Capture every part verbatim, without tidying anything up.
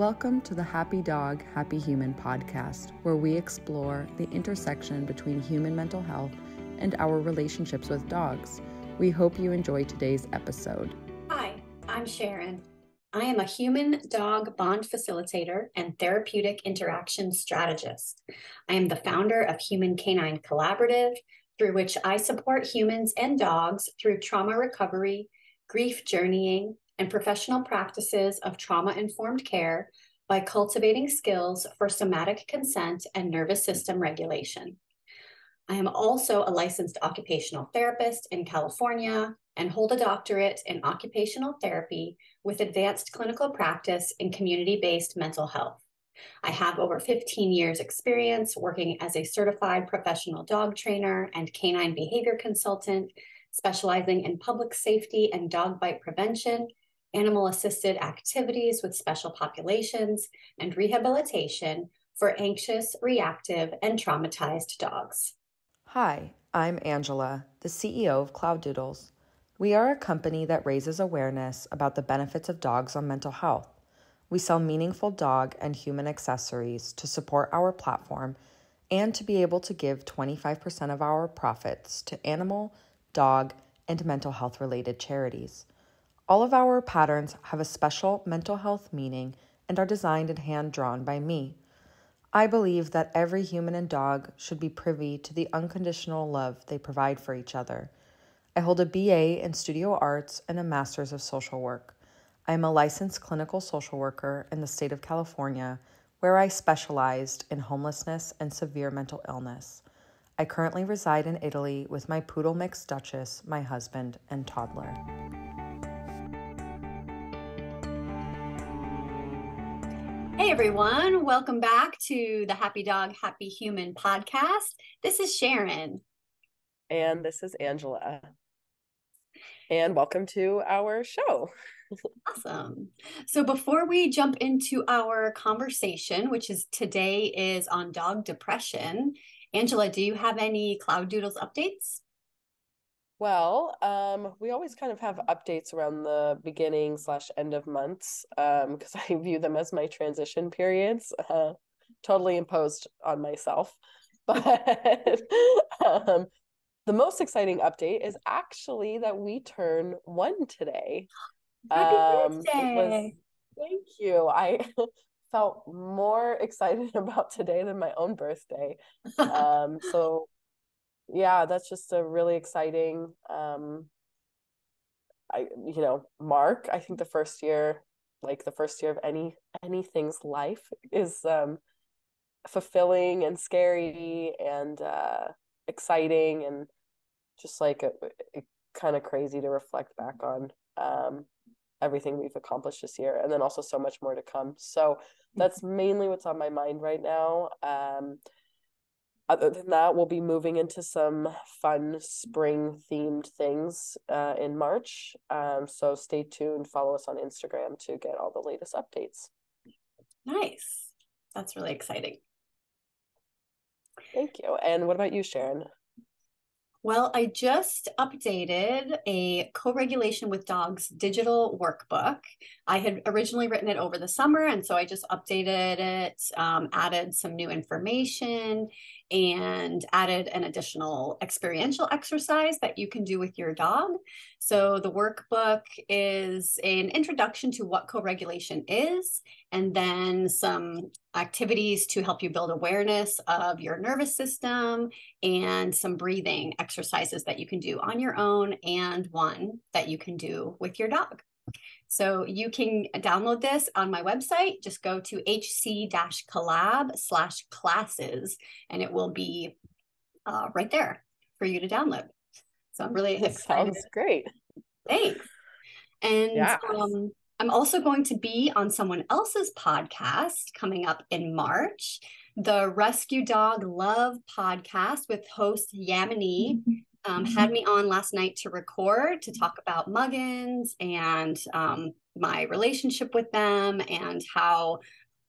Welcome to the Happy Dog Happy Human Podcast, where we explore the intersection between human mental health and our relationships with dogs. We hope you enjoy today's episode. Hi, I'm Sharon. I am a human dog bond facilitator and therapeutic interaction strategist. I am the founder of Human Canine Collaborative, through which I support humans and dogs through trauma recovery, grief journeying, and professional practices of trauma-informed care by cultivating skills for somatic consent and nervous system regulation. I am also a licensed occupational therapist in California and hold a doctorate in occupational therapy with advanced clinical practice in community-based mental health. I have over fifteen years experience working as a certified professional dog trainer and canine behavior consultant, specializing in public safety and dog bite prevention, animal-assisted activities with special populations, and rehabilitation for anxious, reactive, and traumatized dogs. Hi, I'm Angela, the C E O of Cloud Doodles. We are a company that raises awareness about the benefits of dogs on mental health. We sell meaningful dog and human accessories to support our platform and to be able to give twenty-five percent of our profits to animal, dog, and mental health-related charities. All of our patterns have a special mental health meaning and are designed and hand-drawn by me. I believe that every human and dog should be privy to the unconditional love they provide for each other. I hold a B A in Studio Arts and a Master's of Social Work. I am a licensed clinical social worker in the state of California, where I specialized in homelessness and severe mental illness. I currently reside in Italy with my poodle mix Duchess, my husband, and toddler. Hey everyone, welcome back to the Happy Dog, Happy Human podcast. This is Sharon. And this is Angela. And welcome to our show. Awesome. So before we jump into our conversation, which is today is on dog depression, Angela, do you have any Cloud Doodles updates? Well, um, we always kind of have updates around the beginning slash end of months because um, I view them as my transition periods, uh, totally imposed on myself. But um, the most exciting update is actually that we turn one today. Happy um, it was, thank you. I felt more excited about today than my own birthday. Um, so. Yeah, that's just a really exciting, um, I you know, mark. I think the first year, like the first year of any anything's life is um, fulfilling and scary and uh, exciting and just like a, a, kind of crazy to reflect back on um, everything we've accomplished this year, and then also so much more to come. So that's mainly what's on my mind right now. Um, Other than that, we'll be moving into some fun spring-themed things uh, in March. Um, so stay tuned. Follow us on Instagram to get all the latest updates. Nice. That's really exciting. Thank you. And what about you, Sharon? Well, I just updated a co-regulation with dogs digital workbook. I had originally written it over the summer, and so I just updated it, um, added some new information, and added an additional experiential exercise that you can do with your dog. So the workbook is an introduction to what co-regulation is, and then some activities to help you build awareness of your nervous system, and some breathing exercises that you can do on your own, and one that you can do with your dog. So you can download this on my website. Just go to H C collab slash classes, and it will be uh, right there for you to download. So I'm really that excited. Sounds great. Thanks. And yeah. um, I'm also going to be on someone else's podcast coming up in March, the Rescue Dog Love podcast with host Yamini. Mm-hmm. Um, had me on last night to record, to talk about Muggins and um, my relationship with them and how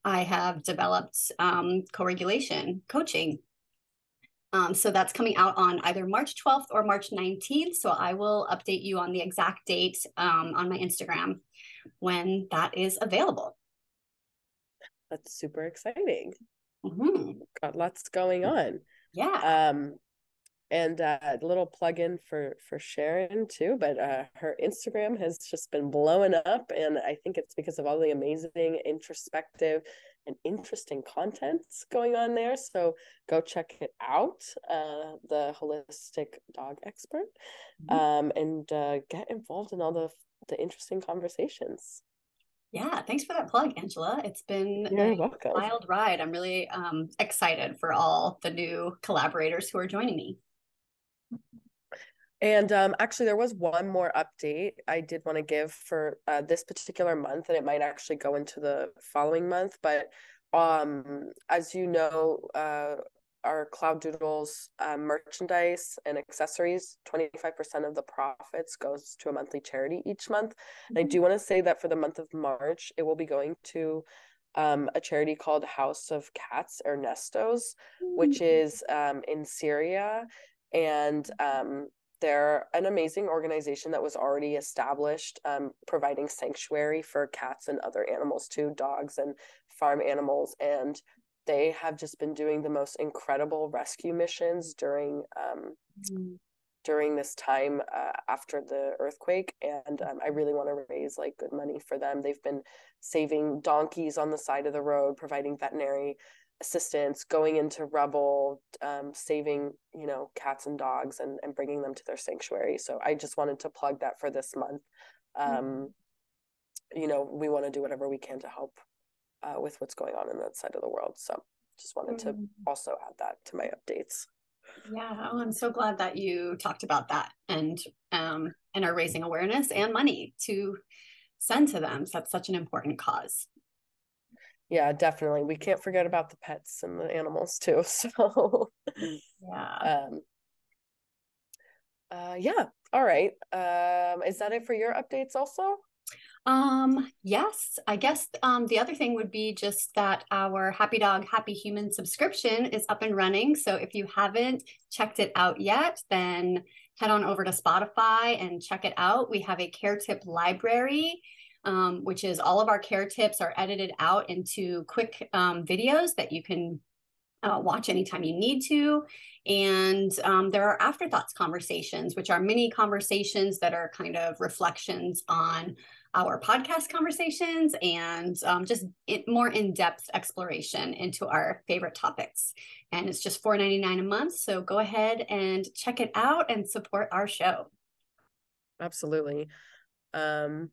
I have developed um, co-regulation coaching. Um, so that's coming out on either March twelfth or March nineteenth. So I will update you on the exact date um, on my Instagram when that is available. that's super exciting. Mm-hmm. Got lots going on. Yeah. Um, and uh, a little plug in for, for Sharon too, but uh, her Instagram has just been blowing up. And I think it's because of all the amazing, introspective and interesting contents going on there. So go check it out. Uh, the Holistic Dog Expert, mm-hmm. um, and uh, get involved in all the, the interesting conversations. Yeah, thanks for that plug, Angela. It's been You're a welcome. wild ride. I'm really um, excited for all the new collaborators who are joining me. And um, actually, there was one more update I did want to give for uh, this particular month, and it might actually go into the following month. But um, as you know, uh, our Cloud Doodles uh, merchandise and accessories, twenty-five percent of the profits goes to a monthly charity each month. And I do want to say that for the month of March, it will be going to um, a charity called House of Cats, Ernesto's, which is um, in Syria. And um, they're an amazing organization that was already established, um, providing sanctuary for cats and other animals too, dogs and farm animals. And they have just been doing the most incredible rescue missions during um, mm-hmm. during this time uh, after the earthquake. And um, I really want to raise like good money for them. They've been saving donkeys on the side of the road, providing veterinary assistance, going into rubble, um, saving, you know, cats and dogs and, and bringing them to their sanctuary. So I just wanted to plug that for this month. Um, mm-hmm. You know, we want to do whatever we can to help Uh, with what's going on in that side of the world. So just wanted to also add that to my updates. Yeah. Oh, I'm so glad that you talked about that and, um, and are raising awareness and money to send to them. So that's such an important cause. Yeah, definitely. We can't forget about the pets and the animals too. So yeah. Um, uh, yeah. All right. Um, is that it for your updates also? Um, yes, I guess, um, the other thing would be just that our Happy Dog Happy Human subscription is up and running. So if you haven't checked it out yet, then head on over to Spotify and check it out. We have a care tip library, um, which is all of our care tips are edited out into quick, um, videos that you can Uh, watch anytime you need to. And um, there are afterthoughts conversations, which are mini conversations that are kind of reflections on our podcast conversations and um, just it, more in-depth exploration into our favorite topics. And it's just four ninety-nine a month. So go ahead and check it out and support our show. Absolutely. Um...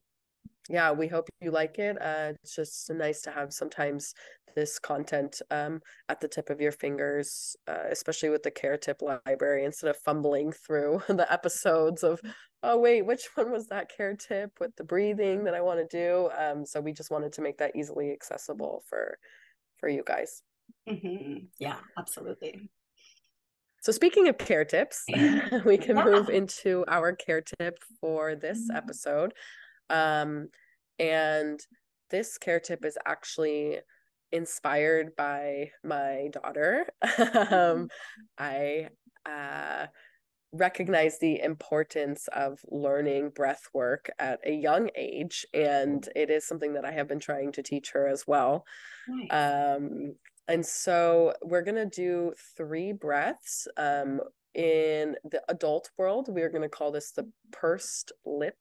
Yeah, we hope you like it. Uh, it's just nice to have sometimes this content um, at the tip of your fingers, uh, especially with the care tip library, instead of fumbling through the episodes of, oh, wait, which one was that care tip with the breathing that I want to do? Um, so we just wanted to make that easily accessible for, for you guys. Mm-hmm. Yeah, absolutely. So speaking of care tips, we can yeah. move into our care tip for this episode. Um, and this care tip is actually inspired by my daughter. um, I, uh, recognize the importance of learning breath work at a young age. And it is something that I have been trying to teach her as well. Nice. Um, and so we're going to do three breaths. Um, in the adult world, we're going to call this the pursed lip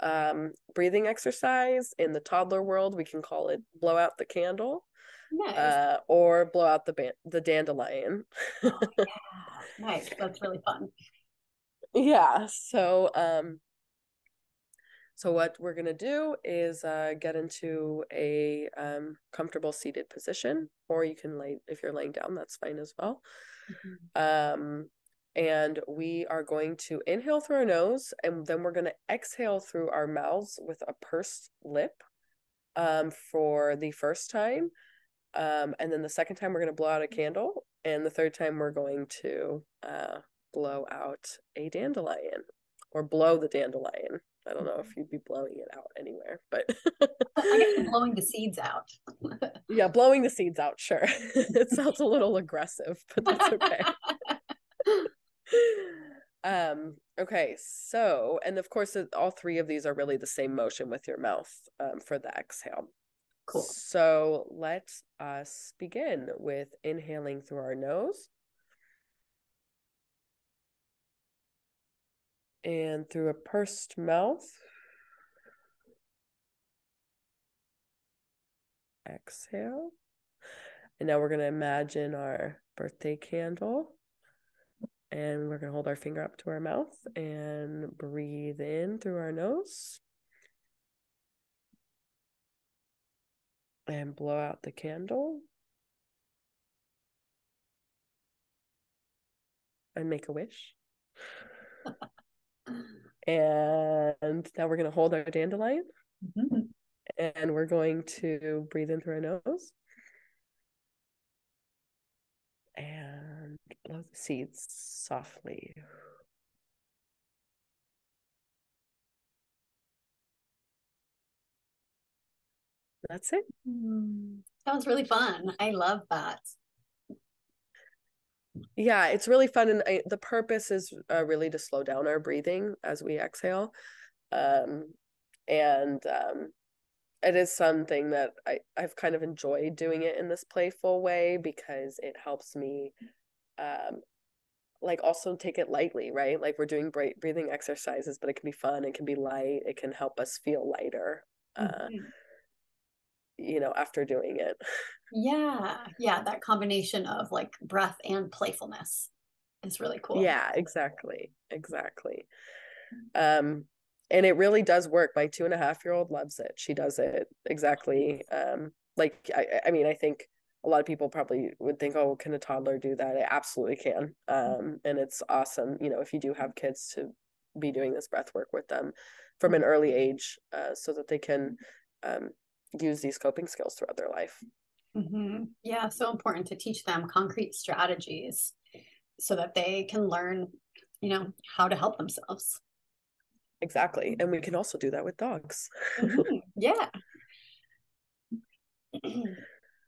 um breathing exercise. In the toddler world, we can call it blow out the candle. Nice. uh, or blow out the ban- the dandelion. Oh, yeah. Nice. That's really fun. Yeah. So um so what we're gonna do is uh get into a um comfortable seated position, or you can lay if you're laying down, that's fine as well. Mm-hmm. um And we are going to inhale through our nose, and then we're going to exhale through our mouths with a pursed lip um, for the first time. Um, and then the second time, we're going to blow out a candle. And the third time, we're going to uh, blow out a dandelion, or blow the dandelion. I don't know if you'd be blowing it out anywhere, but I guess blowing the seeds out. Yeah, blowing the seeds out. Sure. It sounds a little aggressive, but that's okay. um okay so and of course all three of these are really the same motion with your mouth um, for the exhale. Cool. So let us begin with inhaling through our nose and through a pursed mouth. Exhale. And now we're going to imagine our birthday candle. And we're going to hold our finger up to our mouth and breathe in through our nose. And blow out the candle. And make a wish. And now we're going to hold our dandelion. Mm-hmm. And we're going to breathe in through our nose. And blow the seeds softly. That's it. Sounds really fun. I love that. Yeah, it's really fun. And I, the purpose is uh, really to slow down our breathing as we exhale. Um, and um, it is something that I, I've kind of enjoyed doing it in this playful way, because it helps me um, like also take it lightly, right? Like we're doing breathing exercises, but it can be fun. It can be light. It can help us feel lighter. Uh, mm-hmm. you know, after doing it. Yeah. Yeah. That combination of like breath and playfulness is really cool. Yeah, exactly. Exactly. Um, and it really does work. My two and a half year old loves it. She does it exactly. Um, like, I, I mean, I think a lot of people probably would think, oh, can a toddler do that? It absolutely can. Um, and it's awesome. You know, if you do have kids, to be doing this breath work with them from an early age, uh, so that they can, um, use these coping skills throughout their life. Mm-hmm. Yeah, so important to teach them concrete strategies so that they can learn, you know, how to help themselves. Exactly. And we can also do that with dogs. Mm-hmm. Yeah.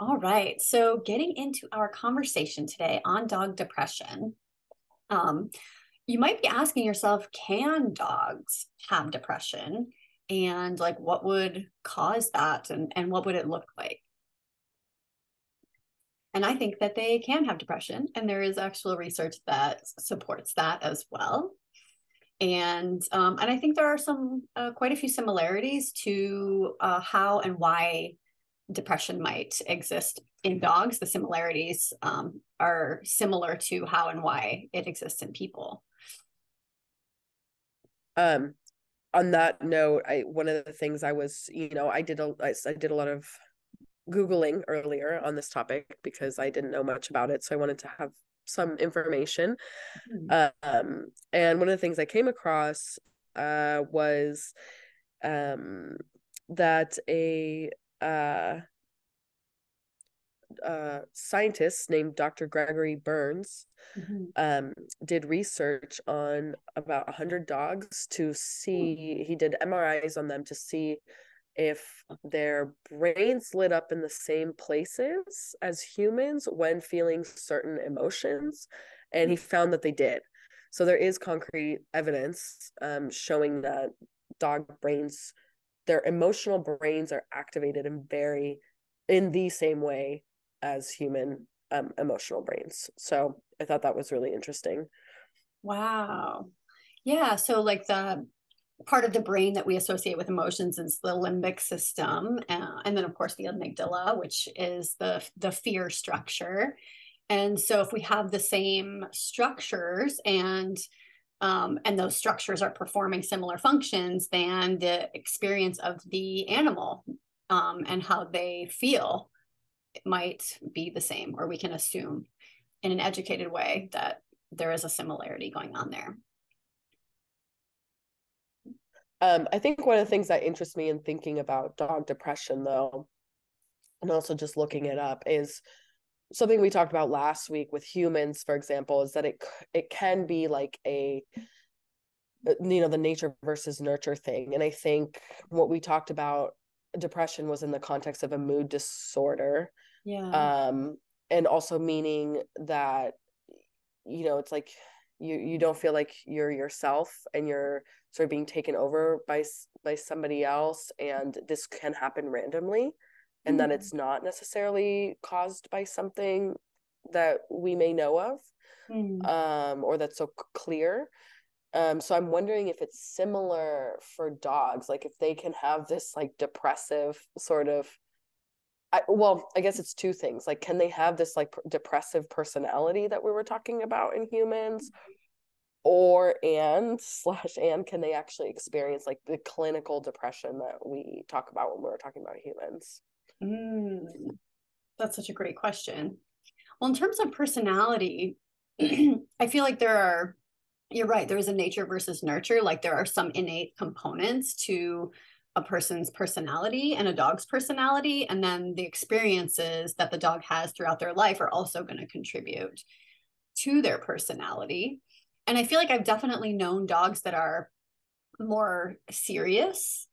All right. So getting into our conversation today on dog depression, um, you might be asking yourself, can dogs have depression? And like, what would cause that, and, and what would it look like? And I think that they can have depression, and there is actual research that supports that as well. And um, and I think there are some uh, quite a few similarities to uh, how and why depression might exist in dogs. The similarities um, are similar to how and why it exists in people. Um. On that note, I one of the things I was, you know, I did a, I, I did a lot of Googling earlier on this topic because I didn't know much about it. So I wanted to have some information. Mm-hmm. Um, and one of the things I came across uh, was um, that a uh, uh, scientist named Doctor Gregory Burns, mm-hmm. um, did research on about a hundred dogs to see, he did M R Is on them to see if their brains lit up in the same places as humans when feeling certain emotions. And he found that they did. So there is concrete evidence, um, showing that dog brains, their emotional brains are activated and very in the same way as human um, emotional brains. So I thought that was really interesting. Wow. Yeah. So like the part of the brain that we associate with emotions is the limbic system. Uh, and then of course the amygdala, which is the, the fear structure. And so if we have the same structures and, um, and those structures are performing similar functions, then the experience of the animal um, and how they feel it might be the same, or we can assume in an educated way that there is a similarity going on there. Um, I think one of the things that interests me in thinking about dog depression, though, and also just looking it up, is something we talked about last week with humans, for example, is that it it can be like a, you know, the nature versus nurture thing. And I think what we talked about, depression was in the context of a mood disorder. Yeah. Um, and also meaning that, you know, it's like you you don't feel like you're yourself, and you're sort of being taken over by by somebody else, and this can happen randomly. and mm-hmm. that it's not necessarily caused by something that we may know of, mm-hmm. um, or that's so clear. Um, so I'm wondering if it's similar for dogs, like if they can have this like depressive sort of, I, well, I guess it's two things. Like, can they have this like p- depressive personality that we were talking about in humans, or, and slash, and can they actually experience like the clinical depression that we talk about when we're talking about humans? Mm, that's such a great question. Well, in terms of personality, I feel like there are, you're right, there is a nature versus nurture. Like there are some innate components to a person's personality and a dog's personality. And then the experiences that the dog has throughout their life are also going to contribute to their personality. And I feel like I've definitely known dogs that are more serious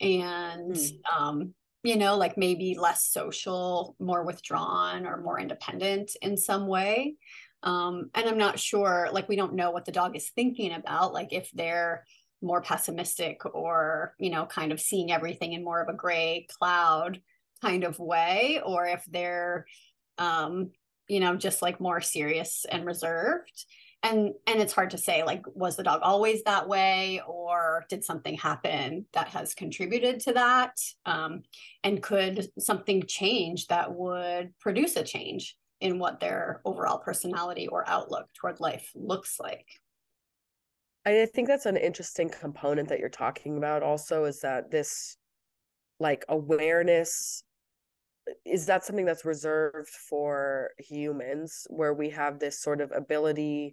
and, mm. um, you know, like maybe less social, more withdrawn, or more independent in some way. Um, and I'm not sure, like, we don't know what the dog is thinking about, like if they're more pessimistic or, you know, kind of seeing everything in more of a gray cloud kind of way, or if they're, um, you know, just like more serious and reserved. And, and it's hard to say, like, was the dog always that way, or did something happen that has contributed to that? Um, and could something change that would produce a change in what their overall personality or outlook toward life looks like? I think that's an interesting component that you're talking about also, is that this like awareness, is that something that's reserved for humans, where we have this sort of ability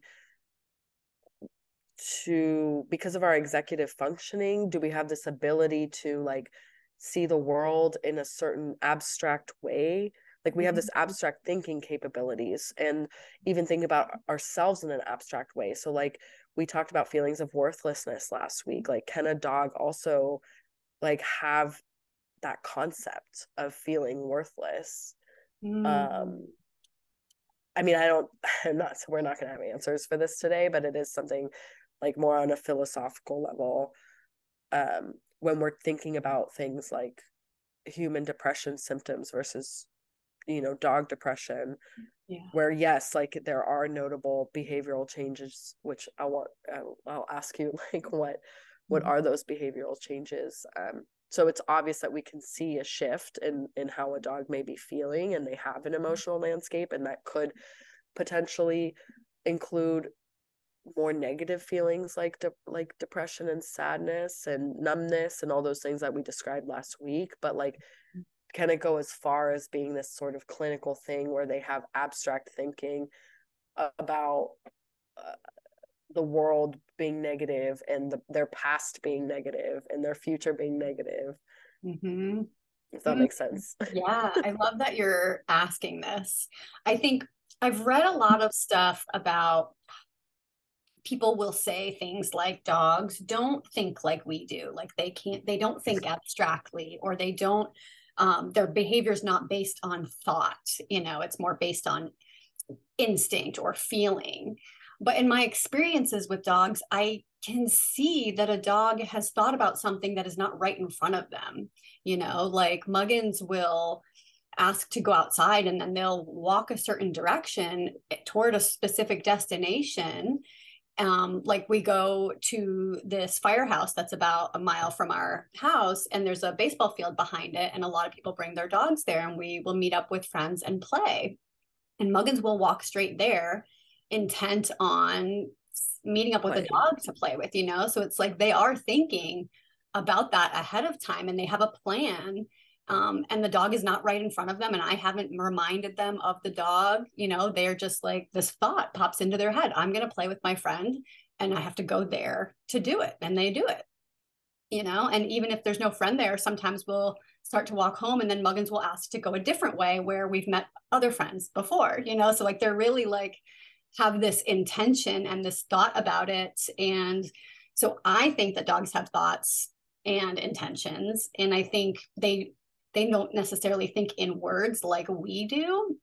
to, because of our executive functioning, do we have this ability to like see the world in a certain abstract way? Like we have this abstract thinking capabilities, and even think about ourselves in an abstract way. So like we talked about feelings of worthlessness last week. Like, can a dog also like have that concept of feeling worthless? Mm. Um, I mean, I don't, I'm not, we're not going to have answers for this today, but it is something like more on a philosophical level, um, when we're thinking about things like human depression symptoms versus, you know, dog depression, yeah. where yes, like there are notable behavioral changes, which I want, I'll, I'll ask you like what, what mm-hmm. are those behavioral changes? Um, so it's obvious that we can see a shift in, in how a dog may be feeling, and they have an emotional landscape, and that could potentially include more negative feelings like, de- like depression and sadness and numbness and all those things that we described last week. But like, mm-hmm. can it go as far as being this sort of clinical thing where they have abstract thinking about uh, the world being negative, and the, their past being negative, and their future being negative? Mm-hmm. If that mm-hmm. makes sense. Yeah, I love that you're asking this. I think I've read a lot of stuff about people will say things like dogs don't think like we do. Like they can't, they don't think abstractly, or they don't, Um, their behavior is not based on thought, you know, it's more based on instinct or feeling. But in my experiences with dogs, I can see that a dog has thought about something that is not right in front of them. You know, like Muggins will ask to go outside, and then they'll walk a certain direction toward a specific destination. Um, like we go to this firehouse that's about a mile from our house, and there's a baseball field behind it. And a lot of people bring their dogs there, and we will meet up with friends and play. And Muggins will walk straight there, intent on meeting up with a dog to play with, you know? So it's like, they are thinking about that ahead of time, and they have a plan. Um, and the dog is not right in front of them, and I haven't reminded them of the dog. You know, they're just like, this thought pops into their head. I'm going to play with my friend, and I have to go there to do it. And they do it, you know, and even if there's no friend there, sometimes we'll start to walk home, and then Muggins will ask to go a different way where we've met other friends before, you know? So like, they're really like have this intention and this thought about it. And so I think that dogs have thoughts and intentions. And I think they, They don't necessarily think in words like we do.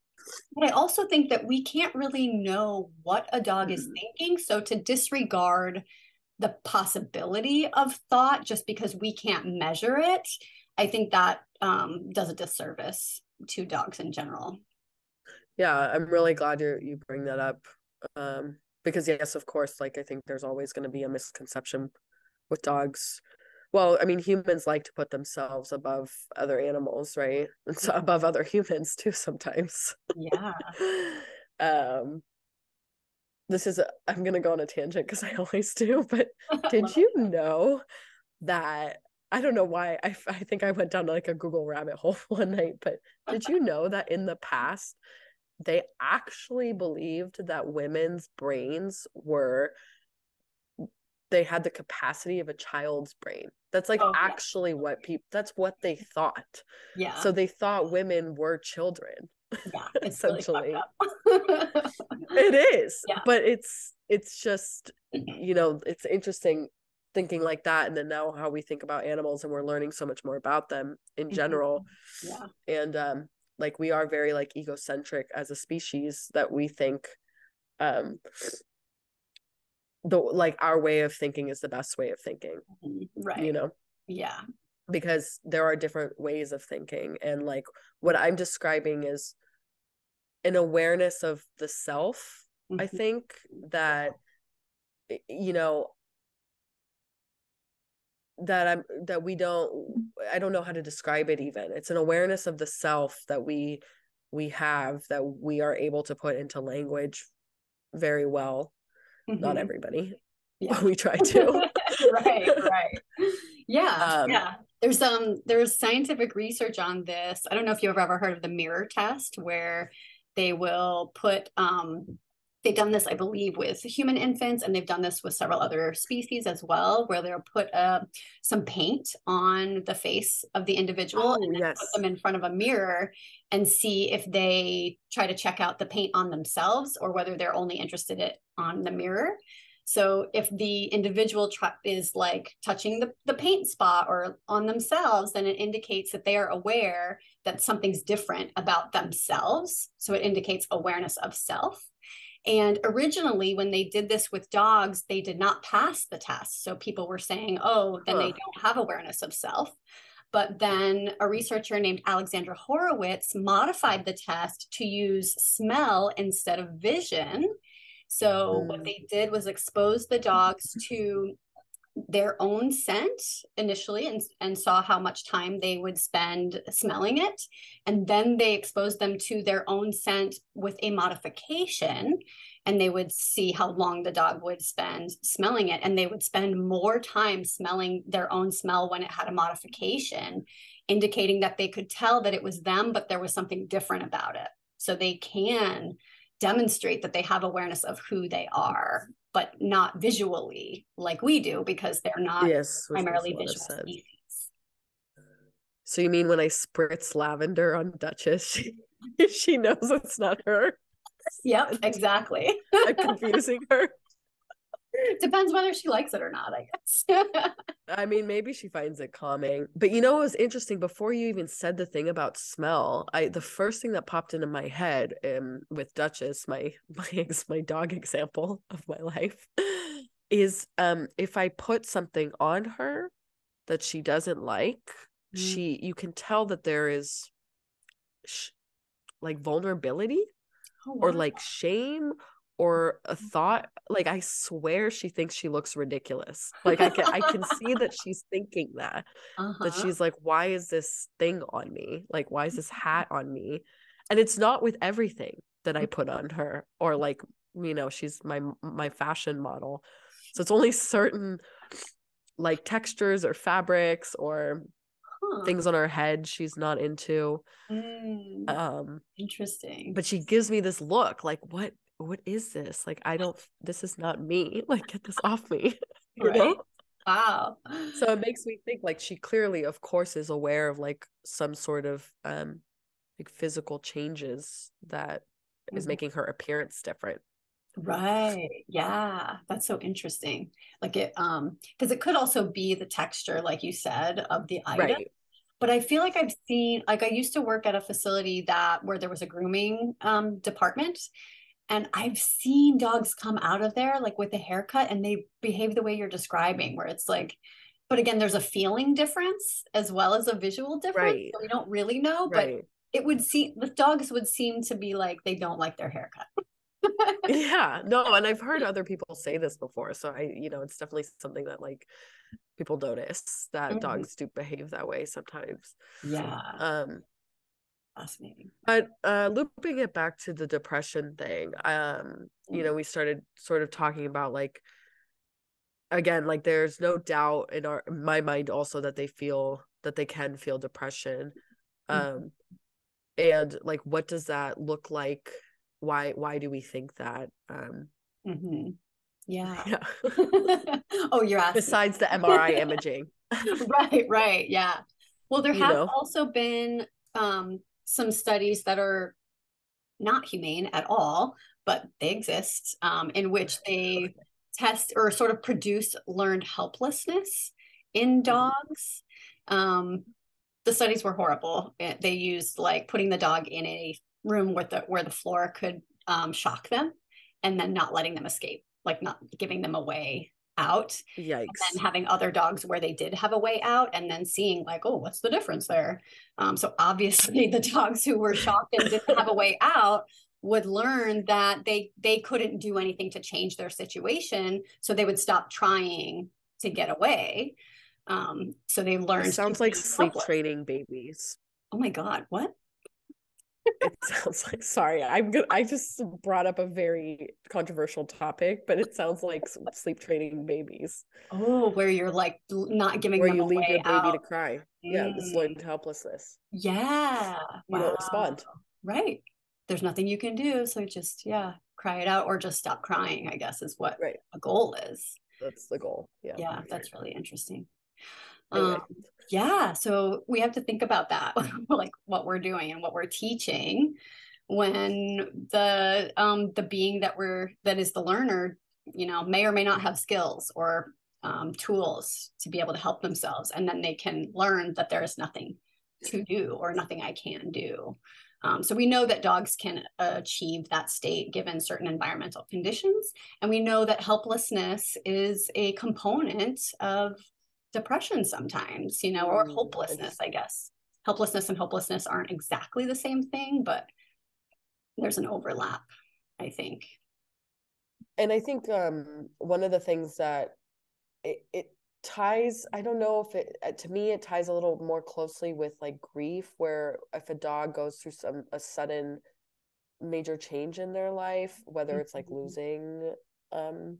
But I also think that we can't really know what a dog is thinking. So to disregard the possibility of thought just because we can't measure it, I think that um, does a disservice to dogs in general. Yeah, I'm really glad you you bring that up. Um, because yes, of course, like I think there's always going to be a misconception with dogs. Well, I mean, humans like to put themselves above other animals, right? And so above other humans too sometimes. Yeah. um, this is, a, I'm going to go on a tangent because I always do, but did you know that, I don't know why, I, I think I went down to like a Google rabbit hole one night, but did you know that in the past, they actually believed that women's brains were, they had the capacity of a child's brain. That's like oh, actually yeah. what people, that's what they thought. Yeah. So they thought women were children. Yeah, essentially. Really it is. Yeah. But it's, it's just, you know, it's interesting thinking like that. And then now how we think about animals, and we're learning so much more about them in general. Mm-hmm. Yeah. And um, like, we are very like egocentric as a species, that we think, um, the like our way of thinking is the best way of thinking, right? You know, yeah, because there are different ways of thinking, and like what I'm describing is an awareness of the self. Mm-hmm. I think that, you know, that I'm that we don't I don't know how to describe it even. It's an awareness of the self that we we have, that we are able to put into language very well. Mm-hmm. Not everybody. Yeah. We try to. Right, right. Yeah, um, yeah. There's um, there's scientific research on this. I don't know if you've ever heard of the mirror test, where they will put, um, they've done this, I believe, with human infants, and they've done this with several other species as well, where they'll put uh, some paint on the face of the individual, oh, and then yes. put them in front of a mirror and see if they try to check out the paint on themselves, or whether they're only interested in on the mirror. So if the individual tra- is like touching the, the paint spot or on themselves, then it indicates that they are aware that something's different about themselves. So it indicates awareness of self. And originally, when they did this with dogs, they did not pass the test. So people were saying, oh, then huh. they don't have awareness of self. But then a researcher named Alexandra Horowitz modified the test to use smell instead of vision. So what they did was expose the dogs to their own scent initially, and, and saw how much time they would spend smelling it. And then they exposed them to their own scent with a modification, and they would see how long the dog would spend smelling it. And they would spend more time smelling their own smell when it had a modification, indicating that they could tell that it was them, but there was something different about it. So they can demonstrate that they have awareness of who they are, but not visually like we do, because they're not yes, primarily visual species. So you mean when I spritz lavender on Duchess, she, she knows it's not her? Yep, exactly. I'm confusing her. Depends whether she likes it or not, I guess. I mean, maybe she finds it calming. But you know what was interesting? Before you even said the thing about smell, I the first thing that popped into my head um, with Duchess, my my my dog example of my life, is um if I put something on her that she doesn't like, mm-hmm. she you can tell that there is sh- like vulnerability oh, wow. or like shame. Or a thought, like I swear she thinks she looks ridiculous. Like I can, I can see that she's thinking that, uh-huh. that she's like, why is this thing on me? Like, why is this hat on me? And it's not with everything that I put on her, or like, you know, she's my, my fashion model. So it's only certain like textures or fabrics or huh. things on her head she's not into. Mm, um, interesting. But she gives me this look like, what? What is this? Like, I don't, this is not me. Like, get this off me. You know? Right. Wow. So it makes me think like she clearly, of course, is aware of like some sort of um like physical changes that mm-hmm. is making her appearance different. Right. Yeah. That's so interesting. Like it, um, because it could also be the texture, like you said, of the item. Right. But I feel like I've seen, like I used to work at a facility that where there was a grooming um department. And I've seen dogs come out of there like with a haircut, and they behave the way you're describing, where it's like But again, there's a feeling difference as well as a visual difference. Right. So we don't really know, but right. it would seem, the dogs would seem to be like, they don't like their haircut. Yeah, no. And I've heard other people say this before. So I, you know, it's definitely something that like people notice that mm-hmm. dogs do behave that way sometimes. Yeah. Um, Fascinating. But uh, looping it back to the depression thing, um, you know, we started sort of talking about like, again, like there's no doubt in our in my mind also that they feel that they can feel depression. Um, mm-hmm. And like, what does that look like? Why, why do we think that? Um, mm-hmm. Yeah. yeah. Oh, you're asking. Besides the M R I imaging. Right. Right. Yeah. Well, there you have know? also been um, some studies that are not humane at all, but they exist, um, in which they test or sort of produce learned helplessness in dogs. Um, the studies were horrible. They used like putting the dog in a room where the, where the floor could um, shock them and then not letting them escape, like not giving them a way out. Yikes. And then having other dogs where they did have a way out and then seeing like, oh, what's the difference there? Um, so obviously the dogs who were shocked and didn't have a way out would learn that they they couldn't do anything to change their situation, so they would stop trying to get away. Um, so they learned. It sounds like sleep training babies. Oh my God, what? It sounds like, sorry, I'm good. I just brought up a very controversial topic, but it sounds like sleep training babies. Oh, where you're like not giving where them you leave your baby out. to cry. Mm. Yeah, this learned helplessness. Yeah, wow. You don't respond. Right. There's nothing you can do, so just yeah, cry it out or just stop crying. I guess is what right. a goal is. That's the goal. Yeah, yeah, that's really interesting. Anyway. Um, yeah, so we have to think about that, like what we're doing and what we're teaching when the um the being that we're that is the learner, you know, may or may not have skills or um, tools to be able to help themselves, and then they can learn that there is nothing to do or nothing I can do. Um, so we know that dogs can achieve that state given certain environmental conditions. And we know that helplessness is a component of depression sometimes, you know, or hopelessness, I guess. Helplessness and hopelessness aren't exactly the same thing, but there's an overlap, I think. And I think um, one of the things that it, it ties, I don't know if it, to me, it ties a little more closely with like grief, where if a dog goes through some, a sudden major change in their life, whether mm-hmm. it's like losing um,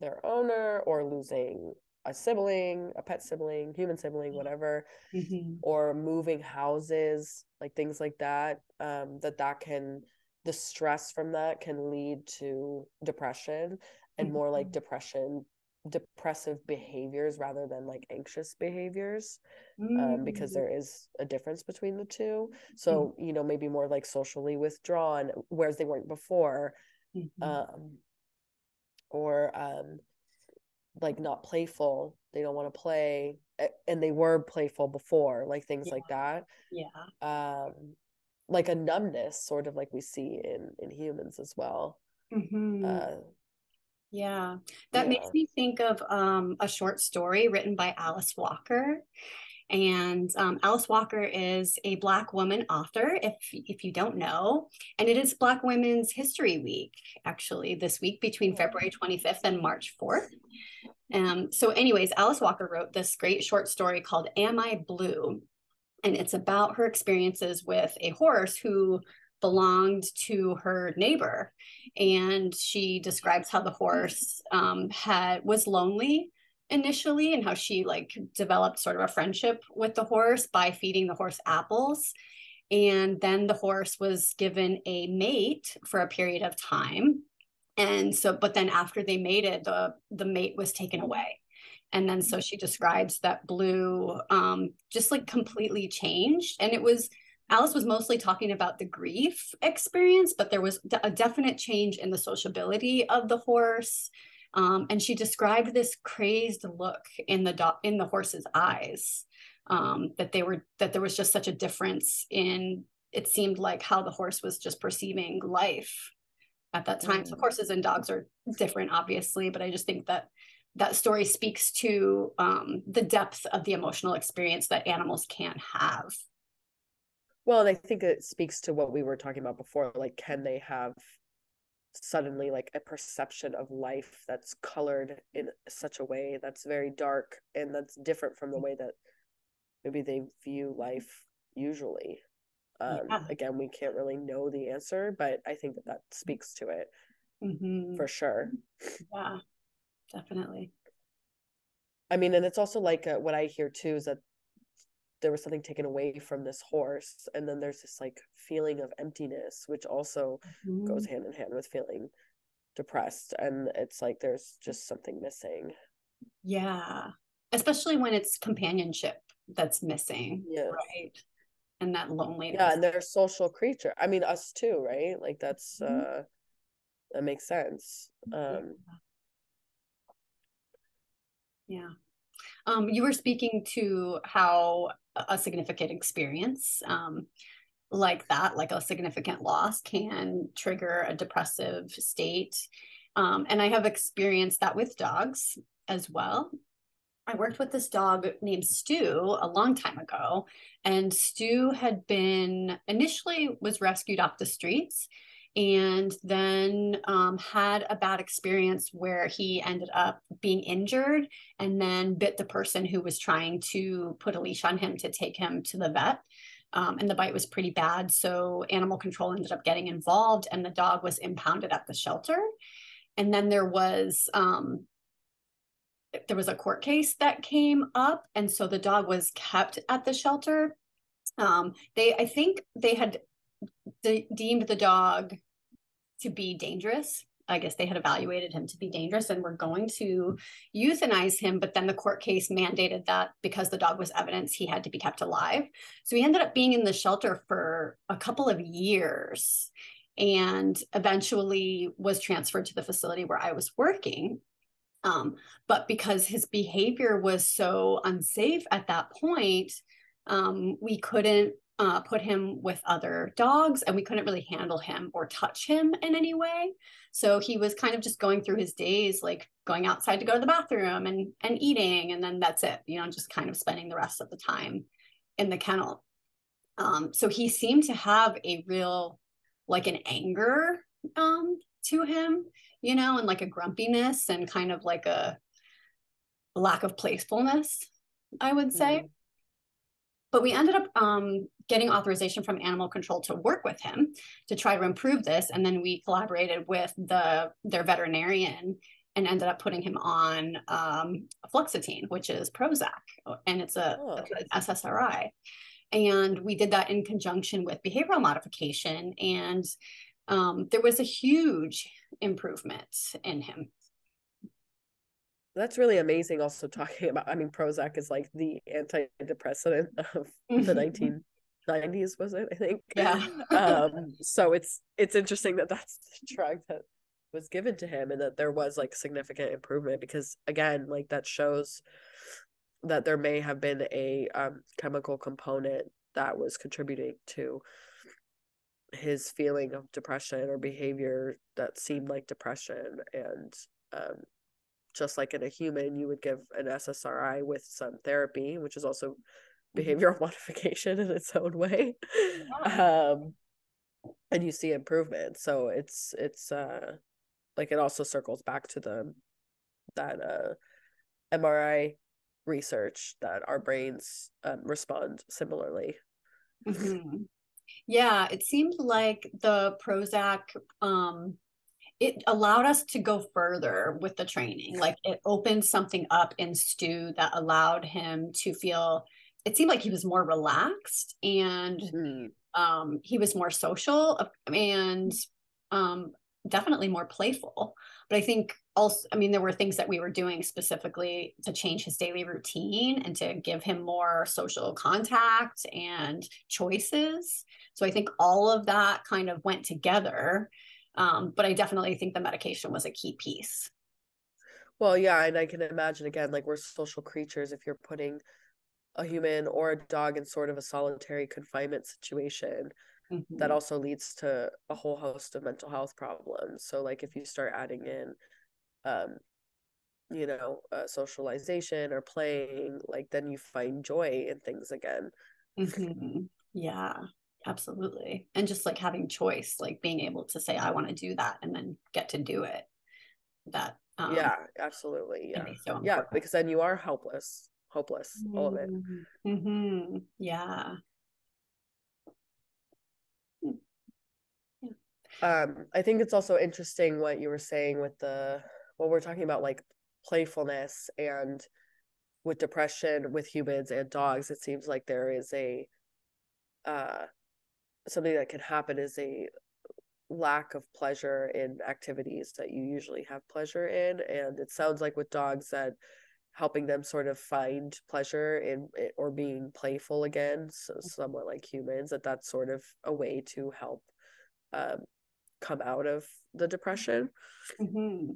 their owner or losing a sibling, a pet sibling, human sibling, whatever, mm-hmm. or moving houses, like things like that, um, that that can, the stress from that can lead to depression and mm-hmm. more like depression depressive behaviors rather than like anxious behaviors, mm. um, because there is a difference between the two. So mm. you know, maybe more like socially withdrawn, whereas they weren't before, mm-hmm. um, or um, like not playful. They don't want to play, and they were playful before, like things yeah. like that. Yeah, um, like a numbness, sort of like we see in in humans as well. Mm-hmm. Uh, Yeah, that yeah. makes me think of um, a short story written by Alice Walker. And um, Alice Walker is a Black woman author, if if you don't know. And it is Black Women's History Week, actually, this week between February twenty-fifth and March fourth. Um, so anyways, Alice Walker wrote this great short story called Am I Blue? And it's about her experiences with a horse who belonged to her neighbor, and she describes how the horse um, had was lonely initially, and how she like developed sort of a friendship with the horse by feeding the horse apples, and then the horse was given a mate for a period of time, and so but then after they mated, the the mate was taken away. And then so she describes that Blue um, just like completely changed, and it was Alice was mostly talking about the grief experience, but there was a definite change in the sociability of the horse. Um, and she described this crazed look in the do- in the horse's eyes, um, that they were that there was just such a difference in, it seemed like, how the horse was just perceiving life at that time. Mm-hmm. So horses and dogs are different, obviously, but I just think that that story speaks to um, the depth of the emotional experience that animals can have. Well, and I think it speaks to what we were talking about before, like, can they have suddenly like a perception of life that's colored in such a way that's very dark and that's different from the way that maybe they view life usually. Um, yeah. Again, we can't really know the answer, but I think that that speaks to it mm-hmm. for sure. Yeah, definitely. I mean, and it's also like a, what I hear too is that there was something taken away from this horse, and then there's this like feeling of emptiness, which also mm-hmm. goes hand in hand with feeling depressed, and it's like there's just something missing. Yeah, especially when it's companionship that's missing. Yes. Right. And that loneliness. Yeah, and they're a social creature. I mean, us too, right? Like that's mm-hmm. uh that makes sense. Um yeah. Um you were speaking to how a significant experience um like that, like a significant loss, can trigger a depressive state. Um and I have experienced that with dogs as well. I worked with this dog named Stu a long time ago, and Stu had been initially was rescued off the streets, and then um, had a bad experience where he ended up being injured and then bit the person who was trying to put a leash on him to take him to the vet. Um, and the bite was pretty bad. So animal control ended up getting involved, and the dog was impounded at the shelter. And then there was, um, there was a court case that came up. And so the dog was kept at the shelter. Um, they, I think they had de- deemed the dog to be dangerous. I guess they had evaluated him to be dangerous and were going to euthanize him. But then the court case mandated that because the dog was evidence, he had to be kept alive. So he ended up being in the shelter for a couple of years and eventually was transferred to the facility where I was working. Um, but because his behavior was so unsafe at that point, um, we couldn't uh, put him with other dogs, and we couldn't really handle him or touch him in any way. So he was kind of just going through his days, like going outside to go to the bathroom and, and eating. And then that's it, you know, just kind of spending the rest of the time in the kennel. Um, so he seemed to have a real, like an anger um, to him, you know, and like a grumpiness and kind of like a lack of playfulness, I would say. Mm-hmm. But we ended up um, getting authorization from animal control to work with him to try to improve this. And then we collaborated with the their veterinarian and ended up putting him on um, fluoxetine, which is Prozac, and it's a, oh. an S S R I. And we did that in conjunction with behavioral modification, and um, there was a huge improvement in him. That's really amazing. Also talking about, I mean, Prozac is like the antidepressant of the nineteen nineties, was it? I think. Yeah. um, so it's, it's interesting that that's the drug that was given to him, and that there was like significant improvement, because again, like that shows that there may have been a um, chemical component that was contributing to his feeling of depression or behavior that seemed like depression. And um, just like in a human, you would give an S S R I with some therapy, which is also behavioral modification in its own way. Yeah. Um, and you see improvement. So it's, it's uh, like, it also circles back to the, that uh, M R I research that our brains um, respond similarly. Mm-hmm. Yeah, it seemed like the Prozac, um, it allowed us to go further with the training. Like it opened something up in Stu that allowed him to feel, it seemed like he was more relaxed, and mm. um, he was more social and um, definitely more playful. But I think also, I mean, there were things that we were doing specifically to change his daily routine and to give him more social contact and choices. So I think all of that kind of went together. Um, but I definitely think the medication was a key piece. Well, yeah. And I can imagine, again, like we're social creatures. If you're putting a human or a dog in sort of a solitary confinement situation, mm-hmm. that also leads to a whole host of mental health problems. So like if you start adding in um you know, uh, socialization or playing, like then you find joy in things again. Mm-hmm. Yeah, absolutely. And just like having choice, like being able to say, I want to do that and then get to do it. That. Um, yeah, absolutely. Yeah. So yeah, because then you are helpless, hopeless, mm-hmm. all of it. Mm-hmm. Yeah. Um, I think it's also interesting what you were saying with the, what we're talking about, like playfulness, and with depression with humans and dogs, it seems like there is a, uh, something that can happen is a lack of pleasure in activities that you usually have pleasure in. And it sounds like with dogs that helping them sort of find pleasure in it, or being playful again, so somewhat like humans, that that's sort of a way to help, um, come out of the depression. Mm-hmm.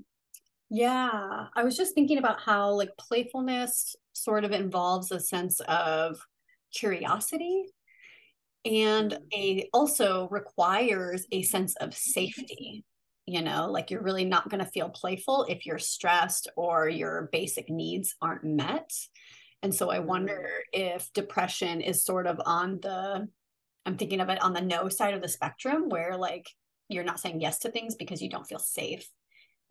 Yeah, I was just thinking about how like playfulness sort of involves a sense of curiosity, and a also requires a sense of safety. You know, like you're really not going to feel playful if you're stressed or your basic needs aren't met. And so I wonder if depression is sort of on the, I'm thinking of it on the no side of the spectrum, where like you're not saying yes to things because you don't feel safe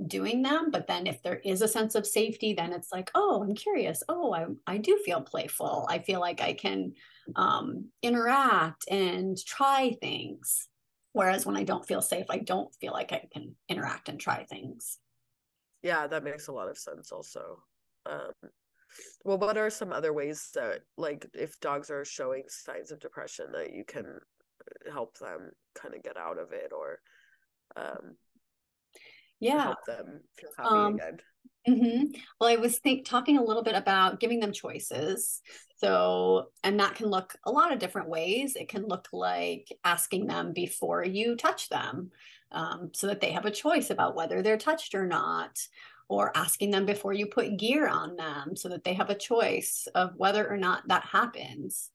doing them. But then if there is a sense of safety, then it's like, oh, I'm curious. Oh, I, I do feel playful. I feel like I can um, interact and try things. Whereas when I don't feel safe, I don't feel like I can interact and try things. Yeah, that makes a lot of sense also. Um, well, what are some other ways that, like, if dogs are showing signs of depression, that you can help them kind of get out of it, or um, yeah, help them feel happy um, again? Mm-hmm. Well, I was think, talking a little bit about giving them choices. So, and that can look a lot of different ways. It can look like asking them before you touch them, um, so that they have a choice about whether they're touched or not, or asking them before you put gear on them so that they have a choice of whether or not that happens.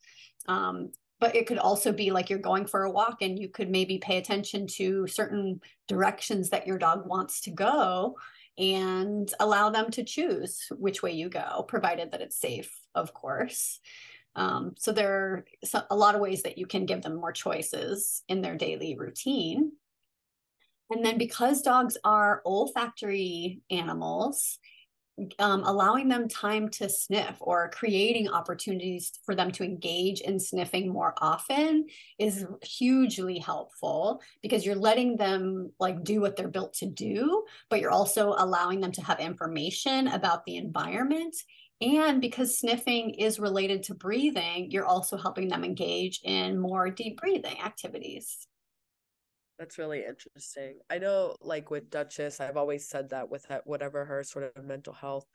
Um, but it could also be like you're going for a walk and you could maybe pay attention to certain directions that your dog wants to go, and allow them to choose which way you go, provided that it's safe, of course. Um, so there are a lot of ways that you can give them more choices in their daily routine. And then because dogs are olfactory animals, um, allowing them time to sniff, or creating opportunities for them to engage in sniffing more often, is hugely helpful, because you're letting them like do what they're built to do, but you're also allowing them to have information about the environment. And because sniffing is related to breathing, you're also helping them engage in more deep breathing activities. That's really interesting. I know, like with Duchess, I've always said that with whatever her sort of mental health